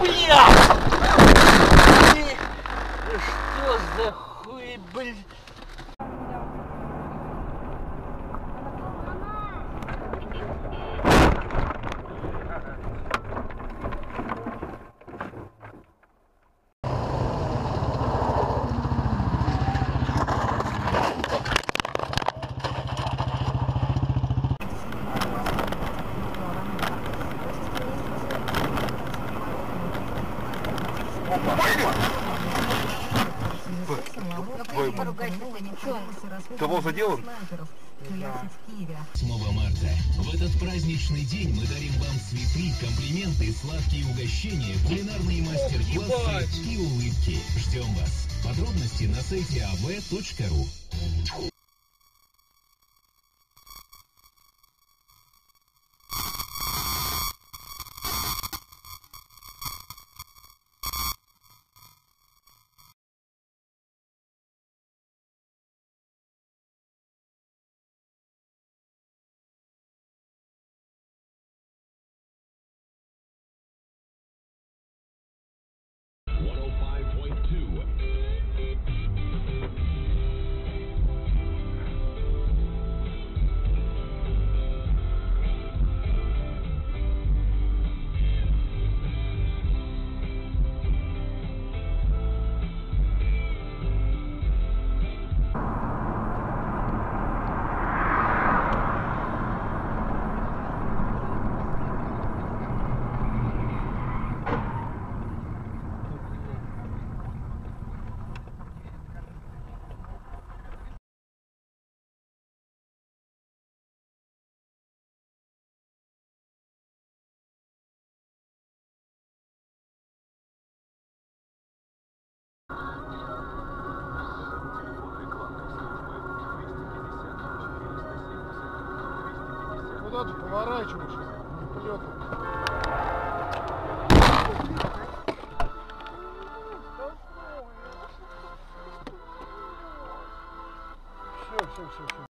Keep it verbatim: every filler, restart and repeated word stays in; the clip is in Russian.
бля! Что за хуй, бля? Того заделан? седьмого марта. В этот праздничный день мы дарим вам цветы, комплименты, сладкие угощения, кулинарные мастер-классы и улыбки. Ждем вас. Подробности на сайте а в точка ру. Куда ты поворачиваешь? Не плетом. Все, все, все, все.